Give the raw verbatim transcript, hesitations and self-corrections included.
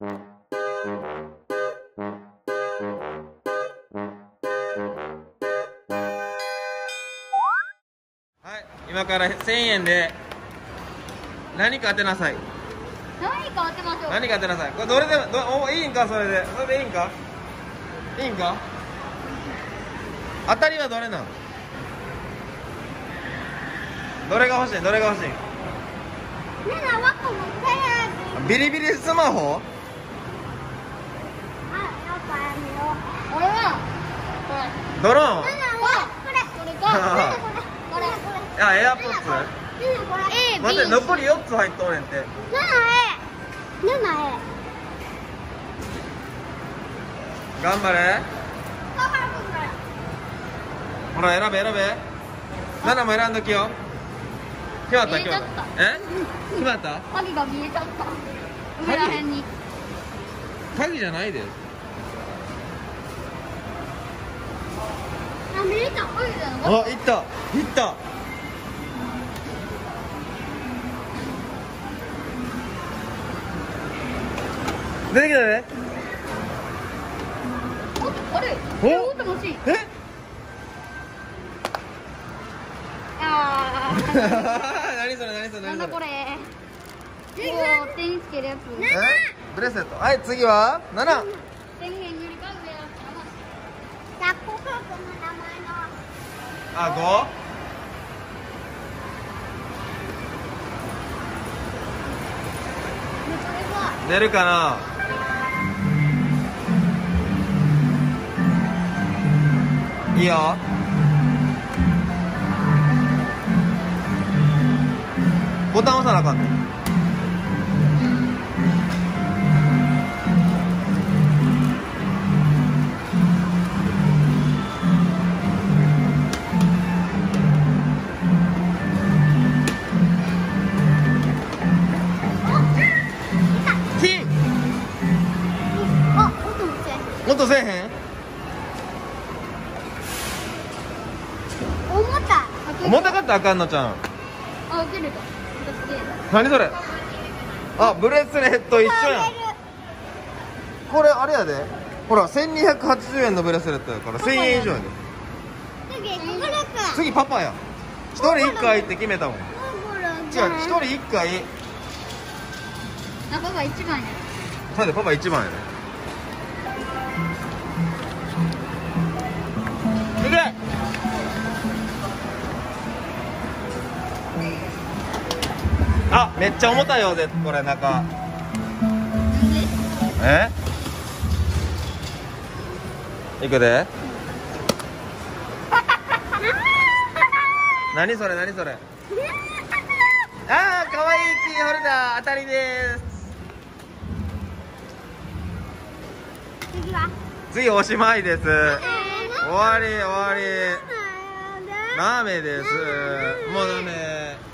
今からせんえんで何か当てなさい。何か当てましょう。何か当てなさい。これどれでもどおいいんか、それでそれでいいんかいいんか。当たりはどれなの？どれが欲しい？どれが欲しい？ビリビリスマホ？ドローン。あ、エアポッツ。待って、残りよっつ入っとるやんて。頑張れ。ほら、選べ選べ。ななも選んどきよ。決まった決まった。え？決まった？鍵が見えちゃった。上らへんに。鍵じゃないで。あ、見えた。あ、いった。いった。出てきたね。あれ？お？え？ああ。何それ何それ何それ。なんだこれ。おお、手につけるやつ。ブレスレット。はい、次はなな。あ、ご？出るかな。いいよ。ボタン押さなあかんね。金。あ、音せえへん。重たかったらあかんのちゃん。あ、受けれた。何それ。あ、ブレスレット一緒やん。これあれやで。ほら、せんにひゃくはちじゅうえんのブレスレットやからせんえん以上やで。次パパや。一人一回って決めたもん。違う、一人一回。パパ一番や。なんでパパ一番やね。いけ。あ、めっちゃ重たいよ、ぜ、これ、中。え。いくで。なにそれ、なにそれ。ああ、可愛いキーホルダー、当たりです。次は。次、おしまいです。終わり、終わり。ラーメンです。もうダメ。